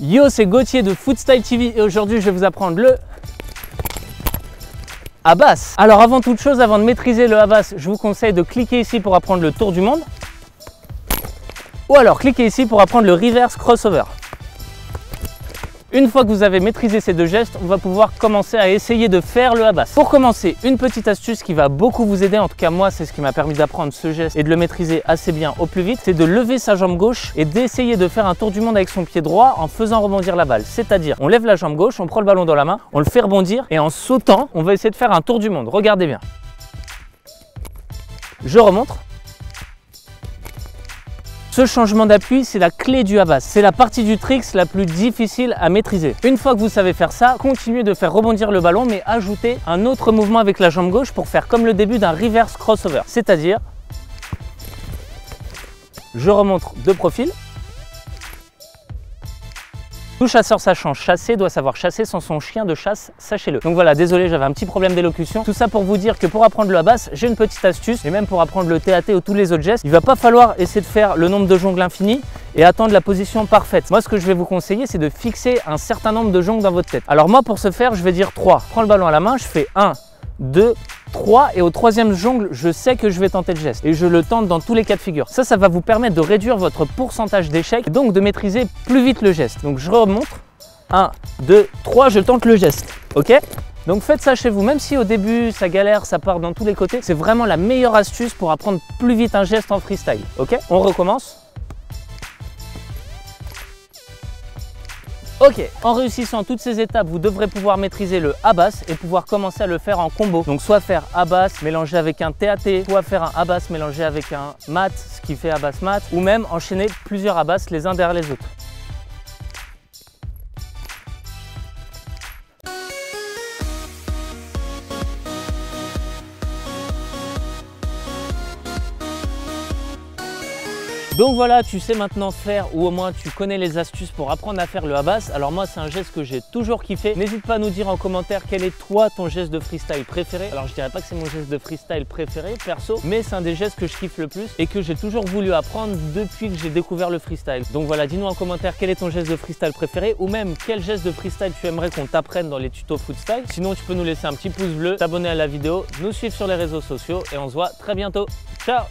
Yo, c'est Gauthier de Footstyle TV et aujourd'hui je vais vous apprendre le Abbas. Alors avant toute chose, avant de maîtriser le Abbas, je vous conseille de cliquer ici pour apprendre le tour du monde. Ou alors cliquez ici pour apprendre le reverse crossover. Une fois que vous avez maîtrisé ces deux gestes, on va pouvoir commencer à essayer de faire le Abbas. Pour commencer, une petite astuce qui va beaucoup vous aider, en tout cas moi c'est ce qui m'a permis d'apprendre ce geste et de le maîtriser assez bien au plus vite, c'est de lever sa jambe gauche et d'essayer de faire un tour du monde avec son pied droit en faisant rebondir la balle. C'est-à-dire, on lève la jambe gauche, on prend le ballon dans la main, on le fait rebondir et en sautant, on va essayer de faire un tour du monde. Regardez bien. Je remonte. Ce changement d'appui, c'est la clé du Abbas. C'est la partie du trick la plus difficile à maîtriser. Une fois que vous savez faire ça, continuez de faire rebondir le ballon, mais ajoutez un autre mouvement avec la jambe gauche pour faire comme le début d'un reverse crossover. C'est-à-dire, je remonte de profil. Tout chasseur sachant chasser doit savoir chasser sans son chien de chasse, sachez-le. Donc voilà, désolé, j'avais un petit problème d'élocution. Tout ça pour vous dire que pour apprendre le Abbas, j'ai une petite astuce, et même pour apprendre le TAT ou tous les autres gestes, il ne va pas falloir essayer de faire le nombre de jongles infini et attendre la position parfaite. Moi, ce que je vais vous conseiller, c'est de fixer un certain nombre de jongles dans votre tête. Alors moi, pour ce faire, je vais dire 3. Je prends le ballon à la main, je fais 1, 2, 3 et au troisième jongle, je sais que je vais tenter le geste et je le tente dans tous les cas de figure. Ça va vous permettre de réduire votre pourcentage d'échecs et donc de maîtriser plus vite le geste. Donc je remonte, 1, 2, 3, je tente le geste, ok? Donc faites ça chez vous, même si au début ça galère, ça part dans tous les côtés, c'est vraiment la meilleure astuce pour apprendre plus vite un geste en freestyle, ok? On recommence. Ok, en réussissant toutes ces étapes, vous devrez pouvoir maîtriser le Abbas et pouvoir commencer à le faire en combo. Donc soit faire Abbas mélangé avec un TAT, soit faire un Abbas mélangé avec un MAT, ce qui fait Abbas MAT, ou même enchaîner plusieurs Abbas les uns derrière les autres. Donc voilà, tu sais maintenant faire, ou au moins tu connais les astuces pour apprendre à faire le Abbas. Alors moi, c'est un geste que j'ai toujours kiffé. N'hésite pas à nous dire en commentaire quel est toi ton geste de freestyle préféré. Alors je dirais pas que c'est mon geste de freestyle préféré, perso, mais c'est un des gestes que je kiffe le plus et que j'ai toujours voulu apprendre depuis que j'ai découvert le freestyle. Donc voilà, dis-nous en commentaire quel est ton geste de freestyle préféré ou même quel geste de freestyle tu aimerais qu'on t'apprenne dans les tutos footstyle. Sinon, tu peux nous laisser un petit pouce bleu, t'abonner à la vidéo, nous suivre sur les réseaux sociaux et on se voit très bientôt. Ciao!